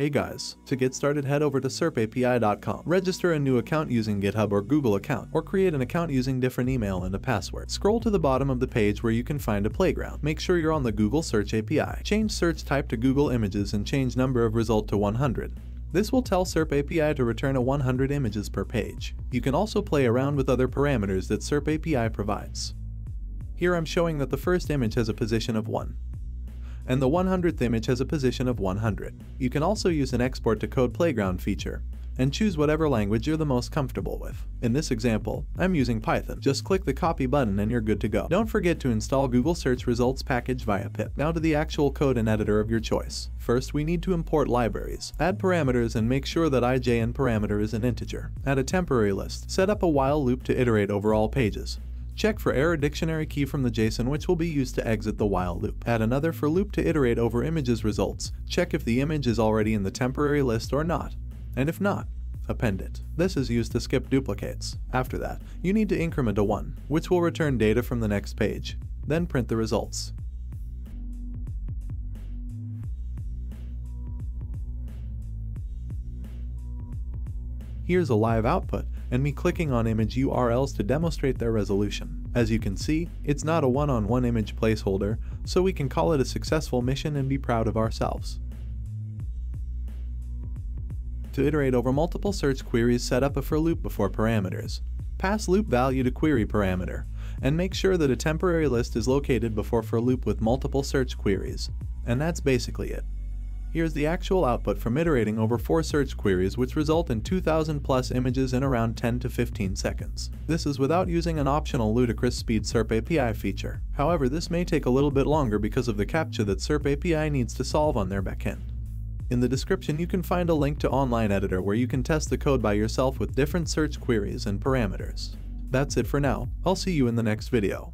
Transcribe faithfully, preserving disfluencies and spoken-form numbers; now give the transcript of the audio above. Hey guys, to get started head over to serp A P I dot com. Register a new account using GitHub or Google account, or create an account using different email and a password. Scroll to the bottom of the page where you can find a playground. Make sure you're on the Google Search A P I. Change search type to Google Images and change number of result to one hundred. This will tell SerpAPI to return a one hundred images per page. You can also play around with other parameters that SerpAPI provides. Here I'm showing that the first image has a position of one. And the one hundredth image has a position of one hundred. You can also use an export to code playground feature and choose whatever language you're the most comfortable with. In this example, I'm using Python. Just click the copy button and you're good to go. Don't forget to install Google Search Results package via pip. Now to the actual code and editor of your choice. First, we need to import libraries, add parameters and make sure that I J N parameter is an integer. Add a temporary list, set up a while loop to iterate over all pages. Check for error dictionary key from the JSON which will be used to exit the while loop. Add another for loop to iterate over images results. Check if the image is already in the temporary list or not, and if not, append it. This is used to skip duplicates. After that, you need to increment a one, which will return data from the next page, then print the results. Here's a live output and me clicking on image U R Ls to demonstrate their resolution. As you can see, it's not a one-on-one image placeholder, so we can call it a successful mission and be proud of ourselves. To iterate over multiple search queries, set up a for loop before parameters. Pass loop value to query parameter, and make sure that a temporary list is located before for loop with multiple search queries. And that's basically it. Here's the actual output from iterating over four search queries which result in two thousand plus images in around ten to fifteen seconds. This is without using an optional ludicrous speed SerpAPI feature. However, this may take a little bit longer because of the CAPTCHA that SerpAPI needs to solve on their backend. In the description you can find a link to online editor where you can test the code by yourself with different search queries and parameters. That's it for now. I'll see you in the next video.